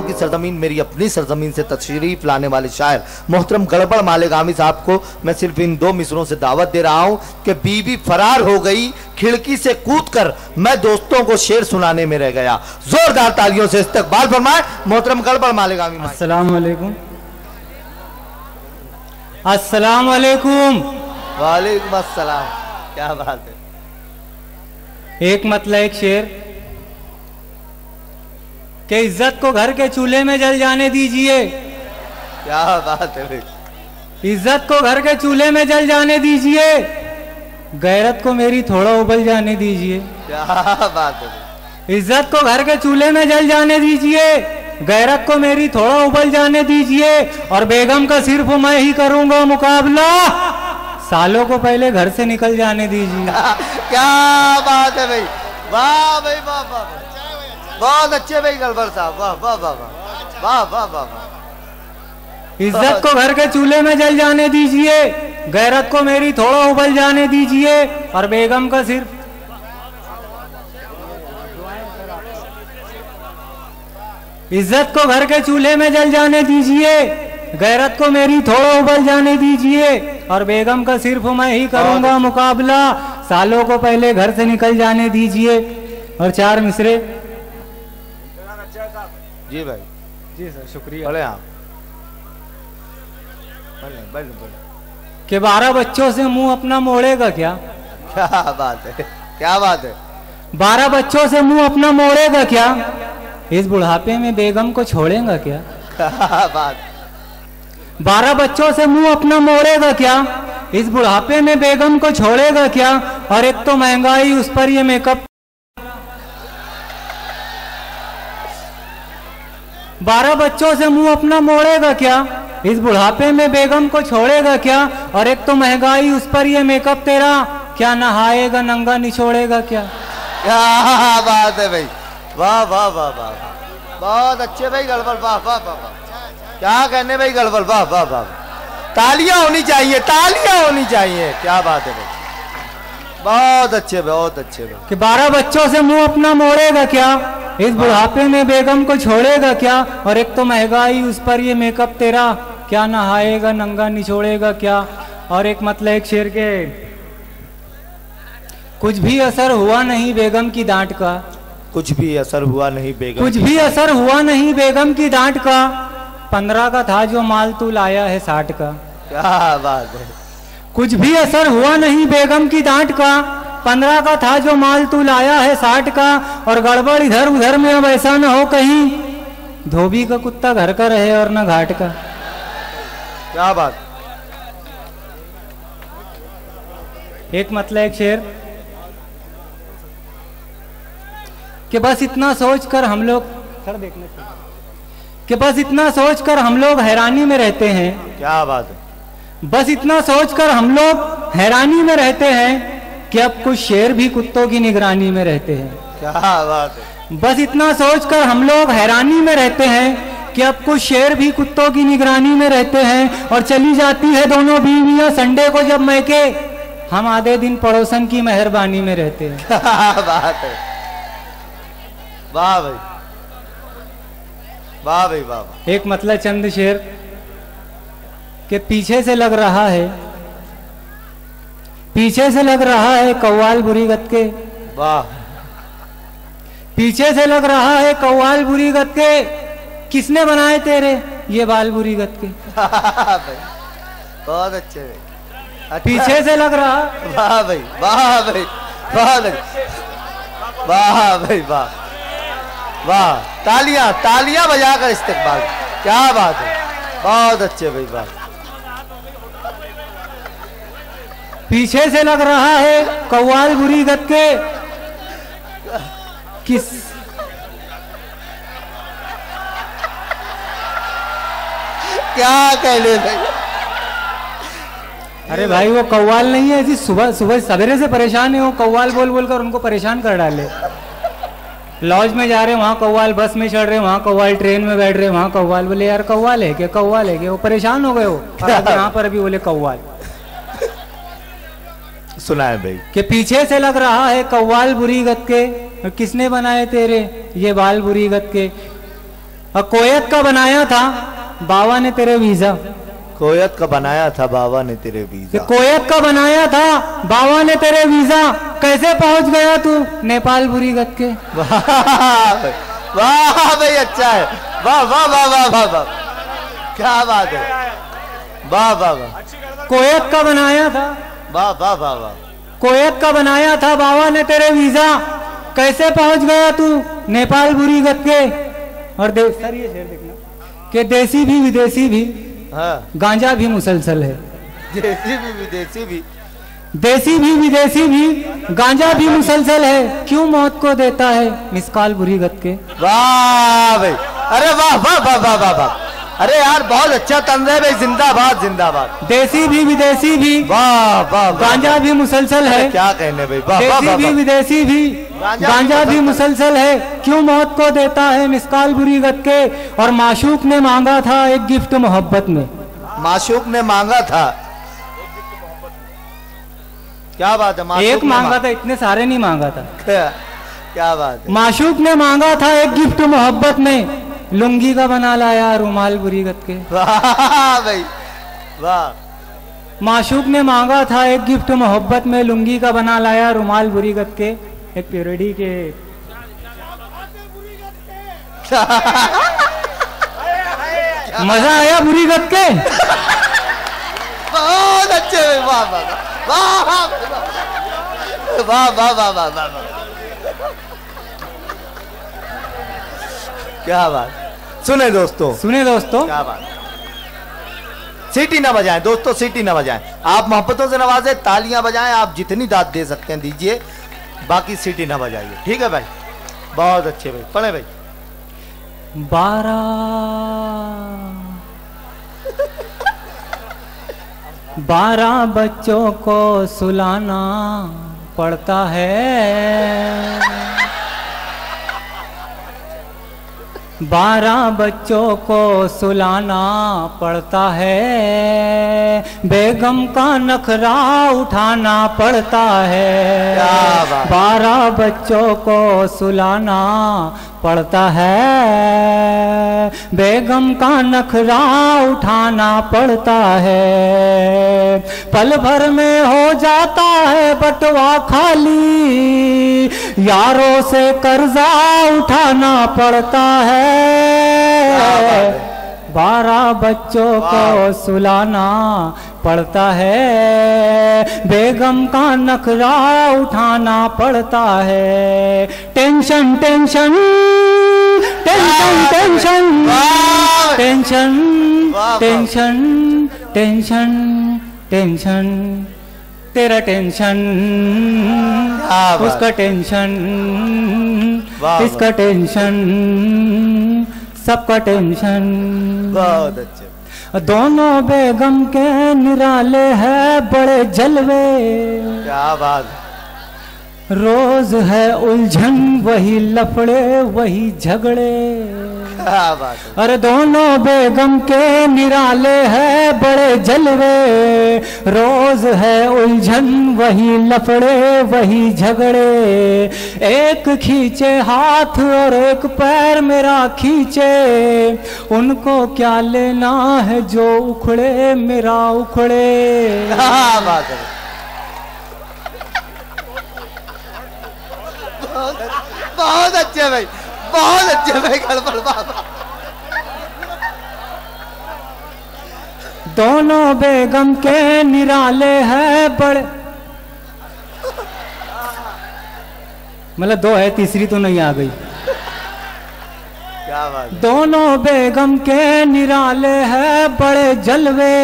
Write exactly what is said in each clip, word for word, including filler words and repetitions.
मालेगांव की सरजमीन मेरी अपनी सरजमीन से तशरीफ लाने वाले शायर मोहतरम गड़बड़ मालेगांवी साहब को मैं सिर्फ इन दो मिसरों से दावत दे रहा हूं कि बीवी फरार हो गई, खिड़की से कूदकर मैं दोस्तों को शेर सुनाने में रह गया। जोरदार तालियों से इस्तकबाल फरमाए मोहतरम गड़बड़ मालेगांवी। अस्सलाम वालेकुम। अस्सलाम वालेकुम। वालेकुम अस्सलाम। क्या बात है। एक मतलब एक शेर कि इज्जत को घर के चूल्हे में जल जाने दीजिए। क्या बात है। इज्जत को घर के चूल्हे में जल जाने दीजिए, गैरत को मेरी थोड़ा उबल जाने दीजिए। क्या बात है। इज्जत को घर के चूल्हे में जल जाने दीजिए, गैरत को मेरी थोड़ा उबल जाने दीजिए, और बेगम का सिर्फ मैं ही करूंगा मुकाबला, सालों को पहले घर से निकल जाने दीजिए। क्या बात है भाई, वाह भाई वाह वाह, बहुत अच्छे भाई गड़बड़ साहब, वाह वाह वाह वाह वाह वाह। इज्जत को घर के चूल्हे में जल जाने दीजिए, गैरत को मेरी थोड़ा उबल जाने दीजिए, और बेगम का सिर्फ इज्जत को घर के चूल्हे में जल जाने दीजिए, गैरत को मेरी थोड़ा उबल जाने दीजिए, और बेगम का सिर्फ मैं ही करूंगा मुकाबला, सालों को पहले घर से निकल जाने दीजिए। और चार मिसरे। जी भाई जी सर शुक्रिया। अरे आप बल्ले बल्ले बल्ले के बारह बच्चों से मुंह अपना मोड़ेगा क्या? क्या बात है, क्या बात है। बारह बच्चों से मुंह अपना मोड़ेगा क्या? इस बुढ़ापे में बेगम को छोड़ेगा क्या? क्या बात। बारह बच्चों से मुंह अपना मोड़ेगा क्या? इस बुढ़ापे में बेगम को छोड़ेगा क्या? और एक तो महंगाई, उस पर ये मेकअप। बारह बच्चों से मुंह अपना मोड़ेगा क्या? इस बुढ़ापे में बेगम को छोड़ेगा क्या? और एक तो महंगाई, उस पर ये मेकअप तेरा, क्या नहाएगा नंगा निछोड़ेगा क्या? क्या बात है भाई, वाह वाह वाह वाह, बहुत अच्छे भाई गड़बड़, वाह वाह वाह, क्या कहने भाई गड़बड़, वाह वाह वाह। तालियां होनी चाहिए, तालियां होनी चाहिए। क्या बात है भाई, बहुत अच्छे बहुत अच्छे भाई। कि बारह बच्चों से मुंह अपना मोड़ेगा क्या? इस बुढ़ापे में बेगम को छोड़ेगा क्या? और एक तो महंगाई, उस पर ये मेकअप तेरा, क्या नहाएगा नंगा निछोड़ेगा क्या? और एक मतलब एक शेर के। कुछ भी असर हुआ नहीं बेगम की डांट का। कुछ भी असर हुआ नहीं बेगम। कुछ भी असर हुआ नहीं बेगम की डांट का, पंद्रह का था जो माल तू लाया है साठ का। क्या बात है। कुछ भी असर हुआ नहीं बेगम की डांट का, पंद्रह का था जो माल तू लाया है साठ का, और गड़बड़ इधर उधर में अब ऐसा ना हो कहीं, धोबी का कुत्ता घर का रहे और ना घाट का। क्या बात। एक मतलब एक शेर कि बस इतना सोचकर हम लोग सर देखने से कि बस इतना सोचकर हम लोग हैरानी में रहते हैं। क्या बात है। बस इतना सोचकर हम लोग हैरानी में रहते हैं कि अब कुछ शेर भी कुत्तों की निगरानी में रहते हैं। क्या बात है। बस इतना सोचकर हम लोग हैरानी में रहते हैं कि अब कुछ शेर भी कुत्तों की निगरानी में रहते हैं, और चली जाती है दोनों बीवियां संडे को जब मैके, हम आधे दिन पड़ोसन की मेहरबानी में रहते हैं। क्या बात है, वाह भाई वाह भाई वाह। एक मतलब चंद शेर के। पीछे से लग रहा है, पीछे से लग रहा है कव्वाल बुरी गत के। वाह। पीछे से लग रहा है कव्वाल बुरी गत के, किसने बनाए तेरे ये बाल बुरी गत के। बहुत अच्छे। पीछे से लग रहा, वाह भाई वाह भाई, बहुत वाह भाई वाह वाह। तालियां तालियां बजाकर इस्तकबाल। क्या बात है, बहुत अच्छे भाई वाह। पीछे से लग रहा है कव्वाल बुरी गत के, किस क्या कह ले भाई। अरे भाई वो कव्वाल नहीं है जी, सुबह सुबह सवेरे से परेशान है, वो कव्वाल बोल बोल कर उनको परेशान कर डाले। लॉज में जा रहे वहां कव्वाल, बस में चढ़ रहे वहां कव्वाल, ट्रेन में बैठ रहे वहां कव्वाल, बोले यार कव्वाल है क्या कव्वाल है क्या, वो परेशान हो गए। वो यहाँ पर भी बोले कव्वाल। सुनाए भाई कि पीछे से लग रहा है कव्वाल बुरी गत के, किसने बनाए तेरे ये बाल बुरी गत के, और कोयत का बनाया था बाबा ने तेरे वीजा, कोयत का बनाया था बाबा ने तेरे वीजा, कोयत का बनाया था बाबा ने तेरे वीजा, कैसे पहुंच गया तू नेपाल बुरी गत के। वाह वाह भाई, अच्छा है, वाह वाह वाह वाह वाह वाह, क्या बात है, वाह वाह वाह। कोयत का बनाया था, वाह वाह वाह वाह, कोयत का बनाया था बाबा ने तेरे वीजा, कैसे पहुंच गया तू नेपाल बुरी गत के। और देख सर ये शेर देखना कि देसी भी विदेशी भी, हाँ, गांजा भी मुसलसल है, देसी भी विदेशी भी, देसी भी विदेशी भी, गांजा भी मुसलसल है, क्यों मौत को देता है मिसकाल बुरी गत के। वाह भाई, अरे वाह वाह वाह वाह वाह वाह, अरे यार बहुत अच्छा तंज है भाई, जिंदाबाद जिंदाबाद। देसी भी विदेशी भी, वाह वाह, गांजा भी मुसलसल है, क्या कहने भाई, देसी भी विदेशी भी, गांजा भी मुसलसल है, क्यों मौत को देता है मिसकाल बुरी गत के। और माशूक ने मांगा था एक गिफ्ट मोहब्बत में, माशूक ने मांगा था, क्या बात है, एक मांगा था, इतने सारे नहीं मांगा था, क्या बात है। माशूक ने मांगा था एक गिफ्ट मोहब्बत में, लुंगी का बना लाया रुमाल बुरी गत के। वाह भाई वाह, माशूक ने मांगा था एक गिफ्ट मोहब्बत में, लुंगी का बना लाया रुमाल बुरी गत के। एक प्योरिटी के, मजा आया बुरी गत के, बहुत अच्छे, वाह वाह वाह वाह वाह वाह वाह वाह, क्या बात। सुने दोस्तों, सुने दोस्तों, क्या बात, सीटी ना बजाएं दोस्तों, सीटी ना बजाएं, आप मोहब्बतों से नवाजें, तालियां बजाएं, आप जितनी दाद दे सकते हैं दीजिए, बाकी सीटी ना बजाइए, ठीक है भाई, बहुत अच्छे भाई, पढ़े भाई। बारह बारह बच्चों को सुलाना पड़ता है, बारह बच्चों को सुलाना पड़ता है, बेगम का नखरा उठाना पड़ता है, बारह बच्चों को सुलाना पड़ता है, बेगम का नखरा उठाना पड़ता है, पल भर में हो जाता है बटवा खाली, यारों से कर्जा उठाना पड़ता है, बारह बच्चों को सुलाना पड़ता है, बेगम का नखरा उठाना पड़ता है, tension tension tension tension tension tension tension tension, तेरा टेंशन, उसका टेंशन, इसका टेंशन, सबका टेंशन, बहुत अच्छे। दोनों बेगम के निराले हैं बड़े जलवे, क्या बात, रोज है उलझन वही लफड़े वही झगड़े, क्या बात। अरे दोनों बेगम के निराले हैं बड़े जलवे, रोज है उलझन वही लफड़े वही झगड़े, एक खींचे हाथ और एक पैर मेरा खींचे, उनको क्या लेना है जो उखड़े मेरा उखड़े, क्या बात है, बहुत अच्छे भाई, बहुत अच्छे भाई, गड़बड़ बाबा। दोनों बेगम के निराले हैं बड़े, मतलब दो है, तीसरी तो नहीं आ गई, क्या बात। दोनों बेगम के निराले हैं बड़े जलवे,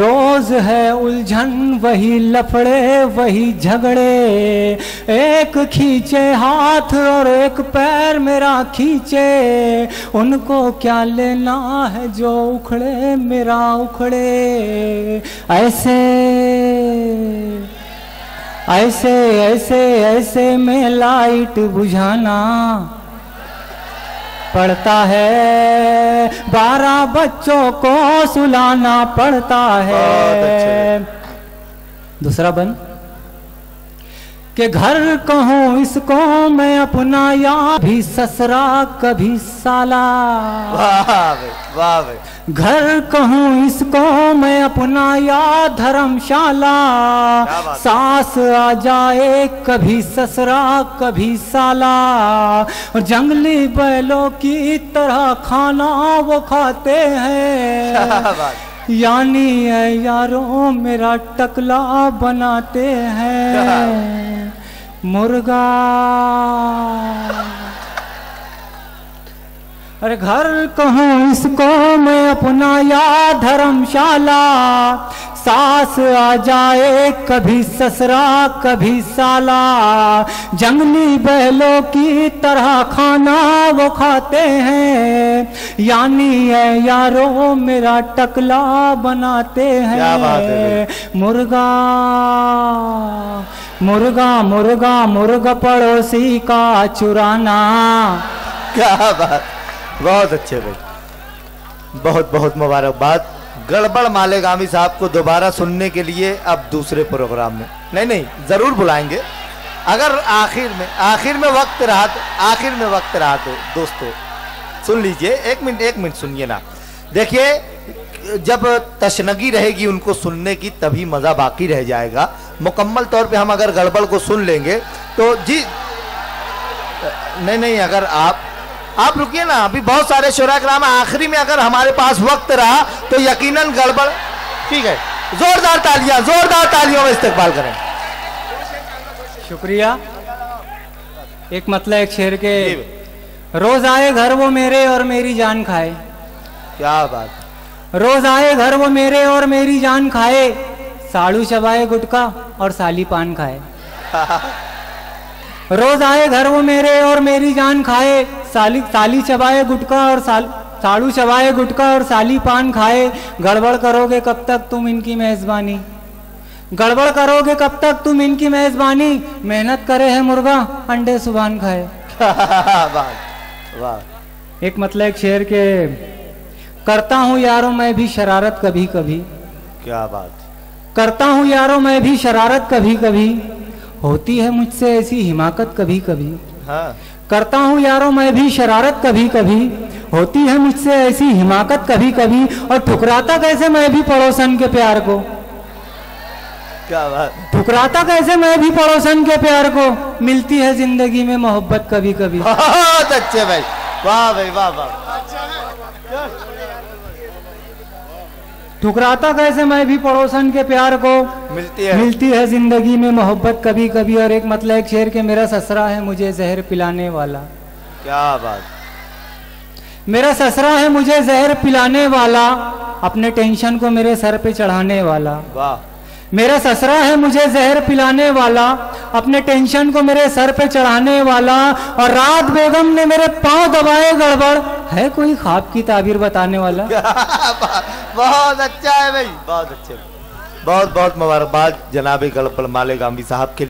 रोज है उलझन वही लफड़े वही झगड़े, एक खींचे हाथ और एक पैर मेरा खींचे, उनको क्या लेना है जो उखड़े मेरा उखड़े, ऐसे ऐसे ऐसे ऐसे में लाइट बुझाना पड़ता है, बारह बच्चों को सुलाना पड़ता है। दूसरा बन, के घर कहूँ इसको मैं अपना या भी ससरा कभी साला। वाह वाह। घर कहूँ इसको मैं अपना या धर्मशाला, सास आ जाए कभी ससरा कभी साला। और जंगली बैलों की तरह खाना वो खाते हैं, यानी यारों मेरा टकला बनाते हैं मुर्गा। अरे घर कहूँ इसको मैं अपना या धर्मशाला, सास आ जाए कभी ससरा कभी साला। जंगली बैलों की तरह खाना वो खाते हैं, यानी है यारों मेरा टकला बनाते हैं मुर्गा। मुर्गा मुर्गा मुर्गा पड़ोसी का चुराना। क्या बात, बहुत अच्छे भाई, बहुत बहुत मुबारकबाद। गड़बड़ मालेगांवी साहब को दोबारा सुनने के लिए अब दूसरे प्रोग्राम में नहीं नहीं जरूर बुलाएंगे, अगर आखिर में आखिर में वक्त रहा तो आखिर में वक्त रहा तो दोस्तों सुन लीजिए। एक मिनट एक मिनट सुनिए ना, देखिए जब तशनगी रहेगी उनको सुनने की तभी मज़ा बाकी रह जाएगा। मुकम्मल तौर पे हम अगर गड़बड़ को सुन लेंगे तो जी नहीं नहीं अगर आप आप रुकिए ना, अभी बहुत सारे शोरा कराम आखिरी में अगर हमारे पास वक्त रहा तो यकीनन गड़बड़। ठीक है, जोरदार तालियां, जोरदार तालियों में इस्तकबाल करें। शुक्रिया। एक मतलब एक शेर के, रोज आए घर वो मेरे और मेरी जान खाए। क्या बात। रोज आए घर वो मेरे और मेरी जान खाए, साड़ू चबाए गुटका और साली पान खाए। रोज आए घर वो मेरे और मेरी जान खाए, साली साली चबाए गुटका और साल साड़ू चबाए गुटका और साली पान खाए। गड़बड़ करोगे कब तक तुम इनकी मेज़बानी, गड़बड़ करोगे कब तक तुम इनकी मेज़बानी। मेहनत करे है मुर्गा अंडे सुबान खाए। वाह वाह। एक मतलब एक शेर के, करता हूँ यारो मैं भी शरारत कभी कभी। क्या बात। करता हूँ यारो मैं भी शरारत कभी कभी, होती है मुझसे ऐसी हिमाकत कभी कभी। हाँ। करता हूँ यारो मैं भी शरारत कभी कभी, होती है मुझसे ऐसी हिमाकत कभी कभी। और ठुकराता कैसे मैं भी पड़ोसन के प्यार को। क्या बात। ठुकराता कैसे मैं भी पड़ोसन के प्यार को, मिलती है जिंदगी में मोहब्बत कभी कभी। बहुत अच्छे भाई, वाह भाई वाह वाह। ठुकराता कैसे मैं भी पड़ोसन के प्यार को, मिलती है मिलती है जिंदगी में मोहब्बत कभी कभी। और एक मतलब एक शेर के, मेरा ससरा है मुझे जहर पिलाने वाला। क्या बात। मेरा ससरा है मुझे जहर पिलाने वाला, अपने टेंशन को मेरे सर पे चढ़ाने वाला। वाह। मेरा ससरा है मुझे जहर पिलाने वाला, अपने टेंशन को मेरे सर पे चढ़ाने वाला। और रात बेगम ने मेरे पाँव दबाए गड़बड़, है कोई ख्वाब की ताबीर बताने वाला। बहुत अच्छा है भाई, बहुत अच्छे, बहुत बहुत मुबारकबाद जनाबे गड़बड़ मालेगांवी साहब के।